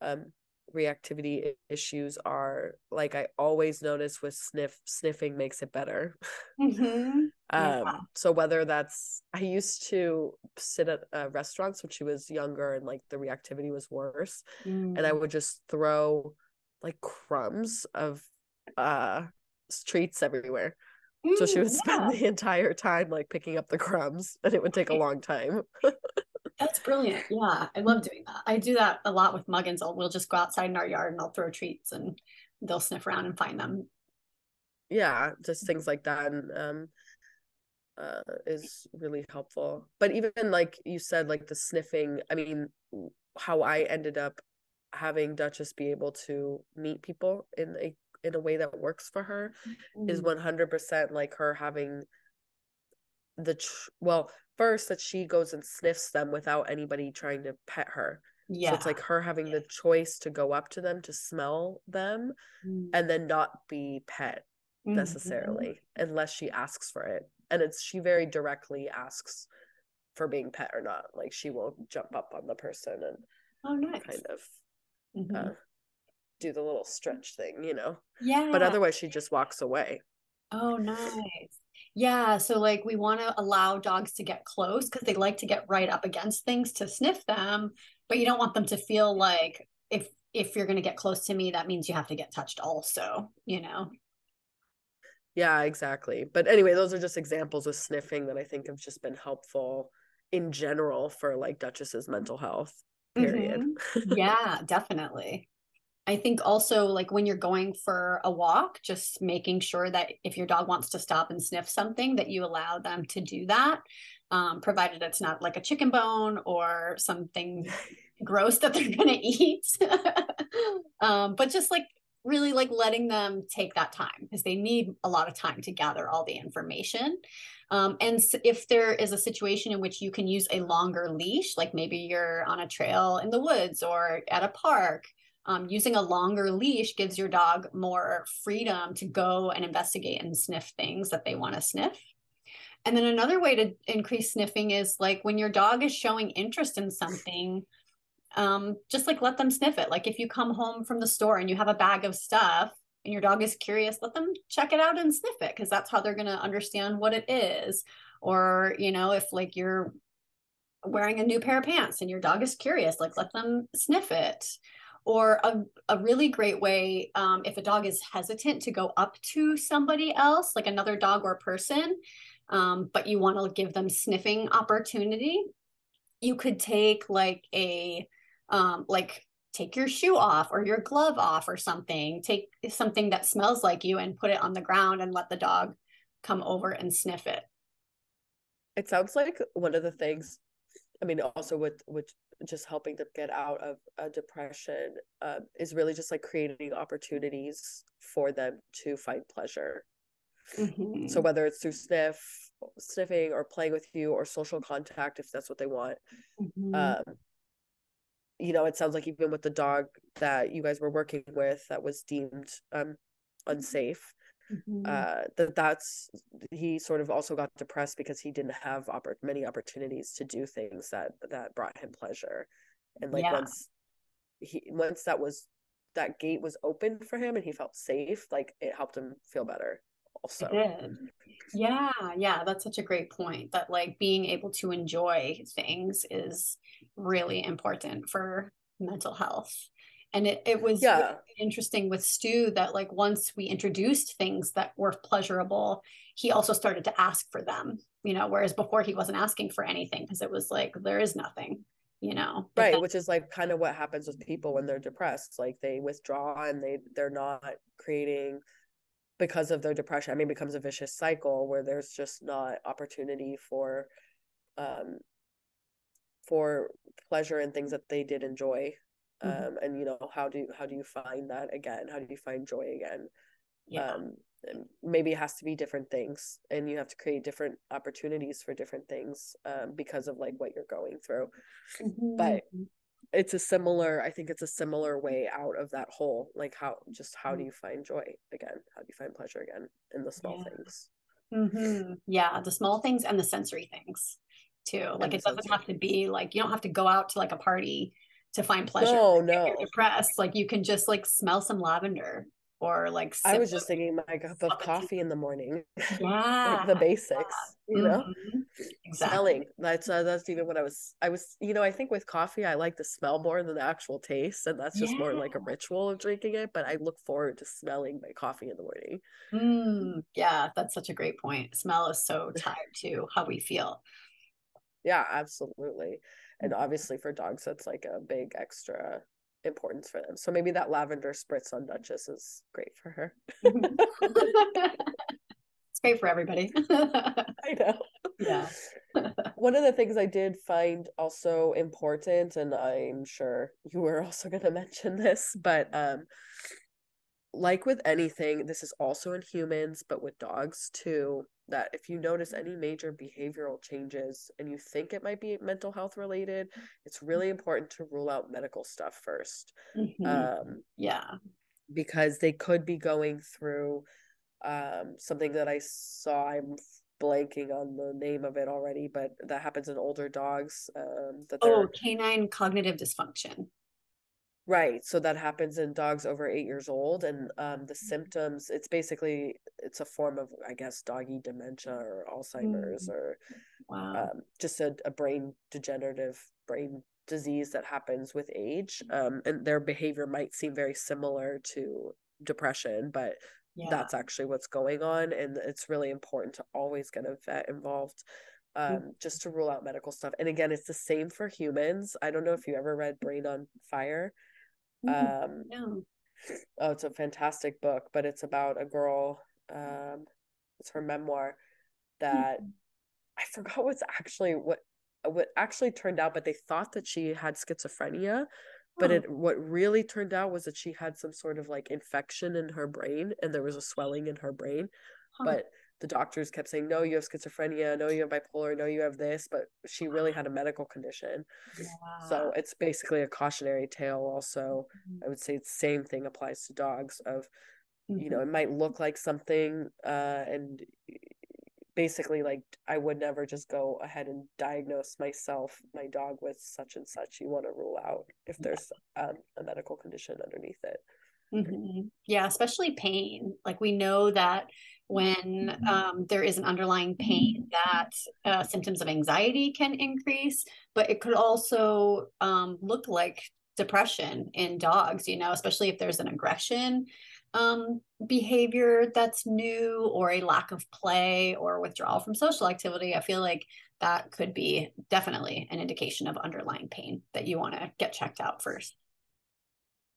um, reactivity issues are, like I always notice with sniff, sniffing makes it better. Mm-hmm. um, yeah. So whether that's, I used to sit at uh, restaurants when she was younger, and like the reactivity was worse. Mm. And I would just throw like crumbs of uh, treats everywhere. So she would spend yeah. the entire time like picking up the crumbs, and it would take a long time. That's brilliant. Yeah, I love doing that. I do that a lot with Muggins. I'll, we'll just go outside in our yard and I'll throw treats and they'll sniff around and find them. Yeah, just things like that, and um, uh, is really helpful. But even like you said, like the sniffing, I mean, how I ended up having Duchess be able to meet people in a in a way that works for her mm-hmm. is one hundred percent like her having the tr- well first that she goes and sniffs them without anybody trying to pet her. Yeah, so it's like her having yeah. the choice to go up to them, to smell them, mm-hmm. and then not be pet necessarily mm-hmm. unless she asks for it. And it's she very directly asks for being pet or not. Like she will jump up on the person and oh, nice. kind of mm-hmm. uh, do the little stretch thing, you know? Yeah. But otherwise she just walks away. Oh, nice. Yeah. So like we want to allow dogs to get close, because they like to get right up against things to sniff them, but you don't want them to feel like if, if you're going to get close to me, that means you have to get touched also, you know? Yeah, exactly. But anyway, those are just examples with sniffing that I think have just been helpful in general for like Duchess's mental health. period. Mm-hmm. Yeah, definitely. I think also, like, when you're going for a walk, just making sure that if your dog wants to stop and sniff something, that you allow them to do that, um, provided it's not like a chicken bone or something gross that they're going to eat. um, but just like really like letting them take that time, because they need a lot of time to gather all the information. Um, and if there is a situation in which you can use a longer leash, like maybe you're on a trail in the woods or at a park, Um, using a longer leash gives your dog more freedom to go and investigate and sniff things that they want to sniff. And then another way to increase sniffing is, like, when your dog is showing interest in something, um, just like let them sniff it. Like if you come home from the store and you have a bag of stuff and your dog is curious, let them check it out and sniff it, because that's how they're going to understand what it is. Or, you know, if like you're wearing a new pair of pants and your dog is curious, like let them sniff it. Or a, a really great way, um, if a dog is hesitant to go up to somebody else, like another dog or person, um, but you want to give them sniffing opportunity, you could take like a, um, like take your shoe off or your glove off or something, take something that smells like you and put it on the ground and let the dog come over and sniff it. It sounds like one of the things, I mean, also with, with just helping them get out of a depression uh, is really just like creating opportunities for them to find pleasure. Mm-hmm. So whether it's through sniff, sniffing or playing with you or social contact, if that's what they want. Mm-hmm. Um, you know, it sounds like even with the dog that you guys were working with that was deemed um, unsafe, mm-hmm. uh, that that's, he sort of also got depressed because he didn't have opp- many opportunities to do things that, that brought him pleasure. And like, yeah. once he, once that was, that gate was open for him and he felt safe, like it helped him feel better also. It did. Yeah. Yeah. That's such a great point, that like being able to enjoy things is really important for mental health. And it, it was yeah. really interesting with Stu that, like, once we introduced things that were pleasurable, he also started to ask for them, you know, whereas before he wasn't asking for anything because it was like, there is nothing, you know. But right. That- which is like kind of what happens with people when they're depressed. Like they withdraw and they, they're not creating because of their depression. I mean, it becomes a vicious cycle where there's just not opportunity for, um, for pleasure and things that they did enjoy. Mm-hmm. Um, and you know, how do how do you find that again? How do you find joy again? Yeah. Um, maybe it has to be different things, and you have to create different opportunities for different things um, because of like what you're going through. Mm-hmm. But it's a similar, I think it's a similar way out of that hole. Like how, just how do you find joy again? How do you find pleasure again in the small yeah. things? Mm-hmm. Yeah, the small things and the sensory things too. Like and it doesn't sensory. have to be like, you don't have to go out to like a party to find pleasure. No, no. If you're depressed, like you can just like smell some lavender or like sip I was just thinking like a cup of coffee in the morning. Yeah. Like the basics, yeah. you know? Mm-hmm. Exactly. Smelling. That's uh, that's even what I was I was, you know, I think with coffee I like the smell more than the actual taste, and that's just yeah. more like a ritual of drinking it, but I look forward to smelling my coffee in the morning. Mm, yeah, that's such a great point. Smell is so tied to how we feel. Yeah, absolutely. And obviously for dogs, that's like a big extra importance for them. So maybe that lavender spritz on Duchess is great for her. It's great for everybody. I know. Yeah. One of the things I did find also important, and I'm sure you were also going to mention this, but um, like with anything, this is also in humans, but with dogs too, that if you notice any major behavioral changes and you think it might be mental health related, it's really important to rule out medical stuff first. Mm-hmm. Um, yeah. Because they could be going through um, something that I saw, I'm blanking on the name of it already, but that happens in older dogs. Um, that oh, canine cognitive dysfunction. Right. So that happens in dogs over eight years old. And um, the symptoms, it's basically, it's a form of, I guess, doggy dementia or Alzheimer's mm. or wow. um, just a, a brain degenerative brain disease that happens with age. Um, and their behavior might seem very similar to depression, but yeah. that's actually what's going on. And it's really important to always get a vet involved. um, just to rule out medical stuff. And again, it's the same for humans. I don't know if you ever read Brain on Fire. Um, no. Oh, it's a fantastic book, but it's about a girl. Um, it's her memoir that mm-hmm. I forgot what's actually what what actually turned out, but they thought that she had schizophrenia, but it what really turned out was that she had some sort of like infection in her brain, and there was a swelling in her brain, huh. but the doctors kept saying, no, you have schizophrenia, no, you have bipolar, no, you have this, but she really had a medical condition. Wow. So it's basically a cautionary tale also. Mm-hmm. I would say the same thing applies to dogs of, mm-hmm. you know, it might look like something uh, and basically like I would never just go ahead and diagnose myself, my dog with such and such. You want to rule out if there's um, a medical condition underneath it. Mm-hmm. Yeah, especially pain. Like we know that when um, there is an underlying pain that uh, symptoms of anxiety can increase, but it could also um, look like depression in dogs, you know, especially if there's an aggression um, behavior that's new or a lack of play or withdrawal from social activity. I feel like that could be definitely an indication of underlying pain that you want to get checked out first.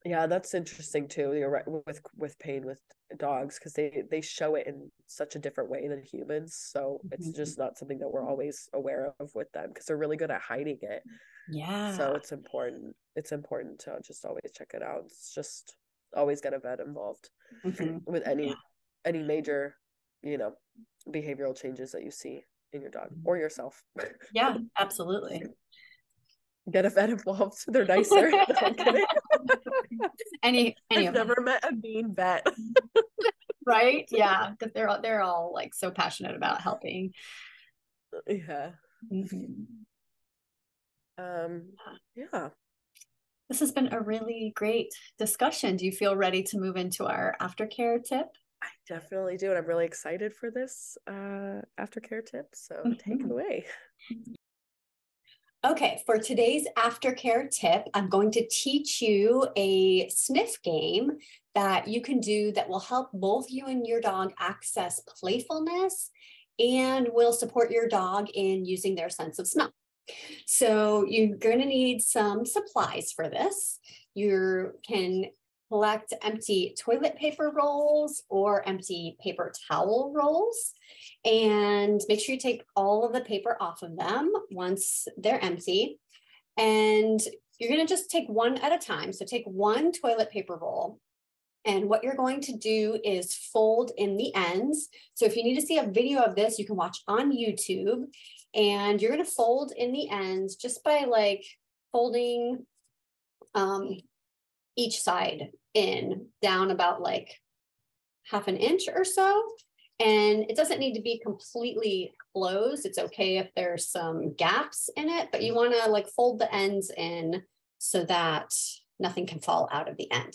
Yeah, that's interesting too. You're right with with pain with dogs because they they show it in such a different way than humans. So mm-hmm. it's just not something that we're always aware of with them because they're really good at hiding it. Yeah. So it's important. It's important to just always check it out. It's just always get a vet involved mm-hmm. with any yeah. any major, you know, behavioral changes that you see in your dog or yourself. Yeah, absolutely. Get a vet involved. They're nicer. No, any, any I've never them. met a mean vet. Right? Yeah, because they're all, they're all like so passionate about helping. Yeah. Mm-hmm. Um. Yeah. This has been a really great discussion. Do you feel ready to move into our aftercare tip? I definitely do, and I'm really excited for this uh, aftercare tip. So mm-hmm. take it away. Okay, for today's aftercare tip, I'm going to teach you a sniff game that you can do that will help both you and your dog access playfulness and will support your dog in using their sense of smell. So you're going to need some supplies for this. You can collect empty toilet paper rolls or empty paper towel rolls, and make sure you take all of the paper off of them once they're empty. And you're going to just take one at a time. So take one toilet paper roll. And what you're going to do is fold in the ends. So if you need to see a video of this, you can watch on YouTube. And you're going to fold in the ends just by like folding um, each side in down about like half an inch or so. And it doesn't need to be completely closed. It's okay if there's some gaps in it, but you want to like fold the ends in so that nothing can fall out of the end.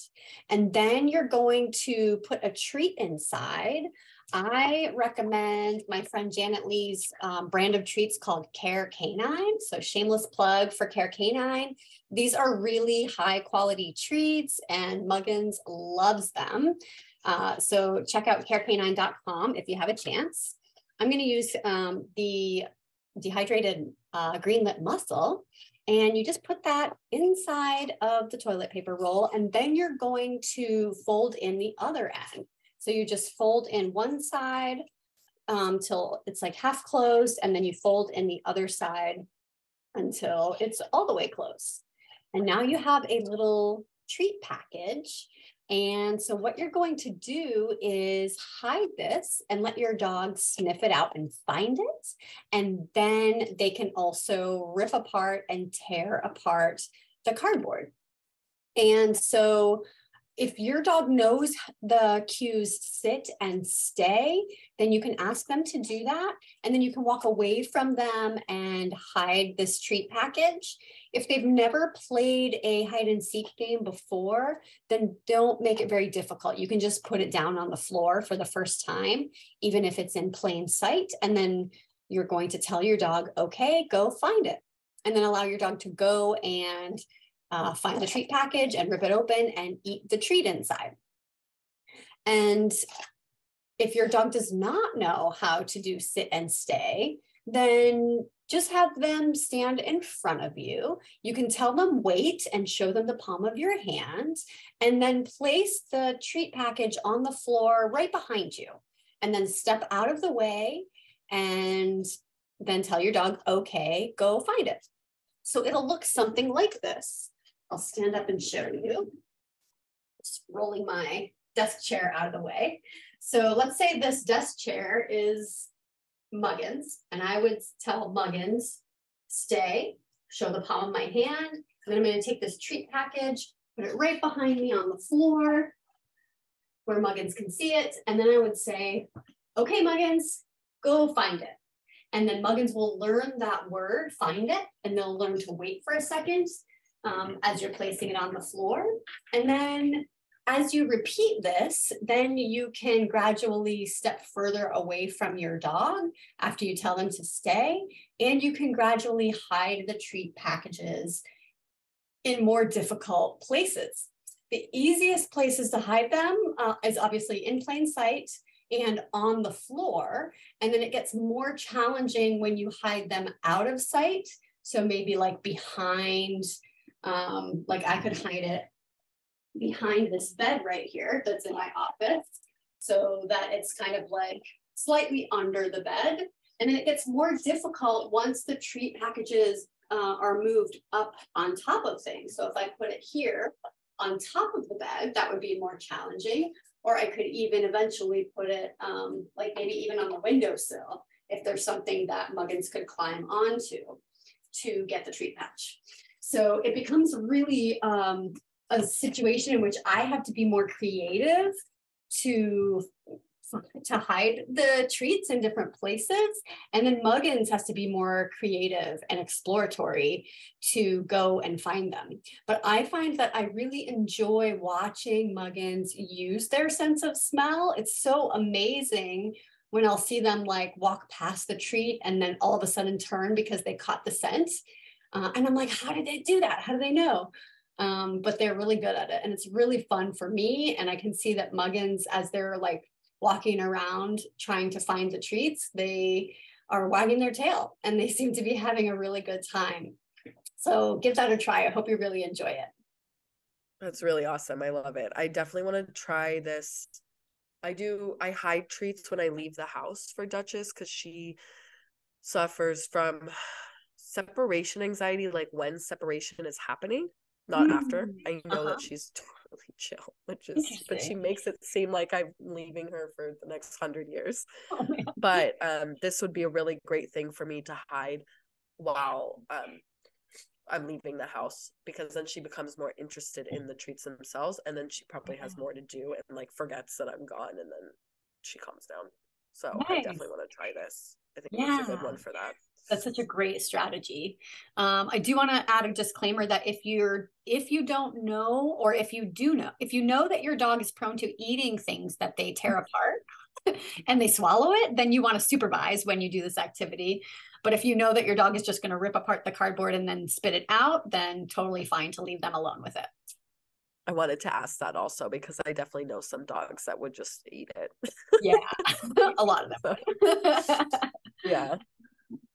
And then you're going to put a treat inside. I recommend my friend Janet Lee's um, brand of treats called Carek nine. So shameless plug for Carek nine. These are really high quality treats and Muggins loves them. Uh, so check out Carek nine dot com if you have a chance. I'm going to use um, the dehydrated uh, green lip mussel, and you just put that inside of the toilet paper roll, and then you're going to fold in the other end. So you just fold in one side um, till it's like half closed, and then you fold in the other side until it's all the way closed. And now you have a little treat package. And so what you're going to do is hide this and let your dog sniff it out and find it. And then they can also rip apart and tear apart the cardboard. And so if your dog knows the cues sit and stay, then you can ask them to do that. And then you can walk away from them and hide this treat package. If they've never played a hide and seek game before, then don't make it very difficult. You can just put it down on the floor for the first time, even if it's in plain sight. And then you're going to tell your dog, okay, go find it. And then allow your dog to go and Uh, find the treat package and rip it open and eat the treat inside. And if your dog does not know how to do sit and stay, then just have them stand in front of you. You can tell them wait and show them the palm of your hand, and then place the treat package on the floor right behind you, and then step out of the way and then tell your dog, okay, go find it. So it'll look something like this. I'll stand up and show you. Just rolling my desk chair out of the way. So let's say this desk chair is Muggins, and I would tell Muggins, stay, show the palm of my hand, and then I'm going to take this treat package, put it right behind me on the floor where Muggins can see it, and then I would say, okay, Muggins, go find it. And then Muggins will learn that word, find it, and they'll learn to wait for a second um, as you're placing it on the floor. And then as you repeat this, then you can gradually step further away from your dog after you tell them to stay, and you can gradually hide the treat packages in more difficult places. The easiest places to hide them uh, is obviously in plain sight and on the floor, and then it gets more challenging when you hide them out of sight. So maybe like behind, um, like I could hide it behind this bed right here that's in my office, so that it's kind of like slightly under the bed. And then it gets more difficult once the treat packages uh, are moved up on top of things. So if I put it here on top of the bed, that would be more challenging. Or I could even eventually put it um, like maybe even on the windowsill if there's something that Muggins could climb onto to get the treat patch. So it becomes really um, a situation in which I have to be more creative to, to hide the treats in different places. And then Muggins has to be more creative and exploratory to go and find them. But I find that I really enjoy watching Muggins use their sense of smell. It's so amazing when I'll see them like walk past the treat and then all of a sudden turn because they caught the scent. Uh, and I'm like, how did they do that? How do they know? Um, but they're really good at it. And it's really fun for me. And I can see that Muggins, as they're like walking around trying to find the treats, they are wagging their tail and they seem to be having a really good time. So give that a try. I hope you really enjoy it. That's really awesome. I love it. I definitely want to try this. I do. I hide treats when I leave the house for Duchess because she suffers from separation anxiety, like when separation is happening. Not after. I know uh-huh. that she's totally chill, which is, but she makes it seem like I'm leaving her for the next hundred years. Oh, but um, this would be a really great thing for me to hide while um, I'm leaving the house, because then she becomes more interested in the treats themselves, and then she probably has more to do and like forgets that I'm gone, and then she calms down. So nice. I definitely want to try this. I think yeah. it's a good one for that. That's such a great strategy. Um, I do want to add a disclaimer that if you're, if you don't know, or if you do know, if you know that your dog is prone to eating things that they tear apart and they swallow it, then you want to supervise when you do this activity. But if you know that your dog is just going to rip apart the cardboard and then spit it out, then totally fine to leave them alone with it. I wanted to ask that also, because I definitely know some dogs that would just eat it. Yeah, a lot of them. Yeah.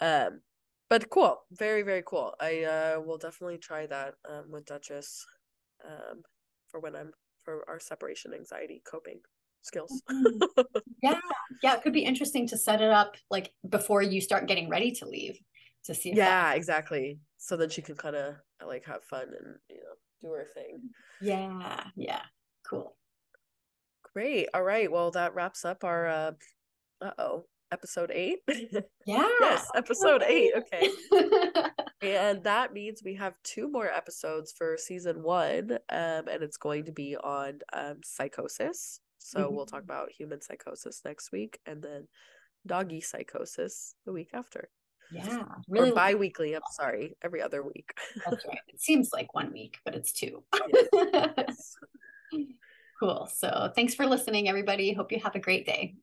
Um, but cool. Very, very cool. I uh, will definitely try that um, with Duchess um, for when I'm, for our separation anxiety coping skills. yeah. Yeah. It could be interesting to set it up like before you start getting ready to leave to see. If yeah, that- exactly. So then she can kind of like have fun and, you know, do her thing. Yeah. Yeah. Cool. Great. All right. Well, that wraps up our, uh, uh-oh. episode eight. Yeah. Yes, episode eight. Okay. And that means we have two more episodes for season one, um, and it's going to be on um, psychosis. So mm-hmm. we'll talk about human psychosis next week, and then doggy psychosis the week after. Yeah. Really. Or bi-weekly. I'm sorry. Every other week. That's right. It seems like one week, but it's two. Yes. Yes. Cool. So thanks for listening, everybody. Hope you have a great day.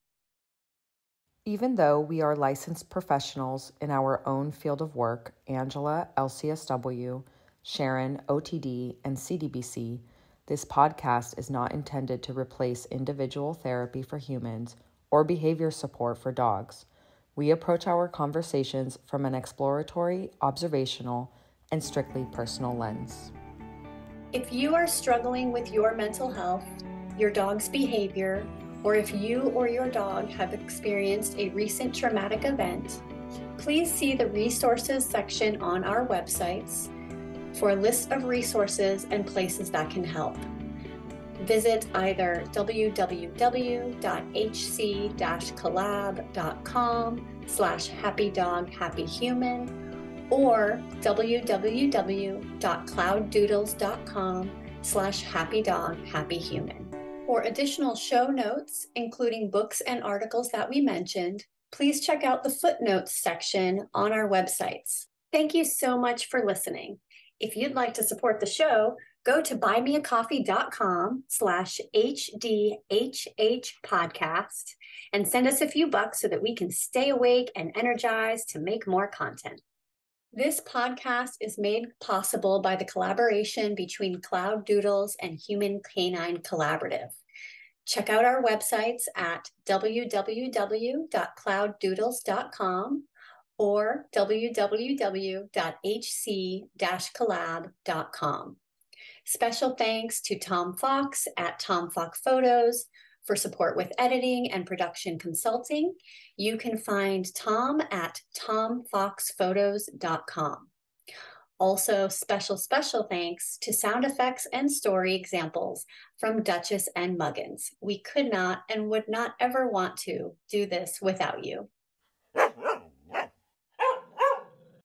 Even though we are licensed professionals in our own field of work, Angela, L C S W, Sharon, O T D, and C D B C, this podcast is not intended to replace individual therapy for humans or behavior support for dogs, we approach our conversations from an exploratory, observational, and strictly personal lens. If you are struggling with your mental health, your dog's behavior, or if you or your dog have experienced a recent traumatic event, please see the resources section on our websites for a list of resources and places that can help. Visit either w w w dot h c dash collab dot com slash happy dog happy human or w w w dot cloud doodles dot com slash happy dog happy human. For additional show notes, including books and articles that we mentioned, please check out the footnotes section on our websites. Thank you so much for listening. If you'd like to support the show, go to buy me a coffee dot com slash H D H H podcast and send us a few bucks so that we can stay awake and energized to make more content. This podcast is made possible by the collaboration between Cloud Doodles and Human Canine Collaborative. Check out our websites at w w w dot cloud doodles dot com or w w w dot h c dash collab dot com. Special thanks to Tom Fox at Tom Fox Photos for support with editing and production consulting. You can find Tom at tom fox photos dot com. Also, special, special thanks to sound effects and story examples from Duchess and Muggins. We could not and would not ever want to do this without you.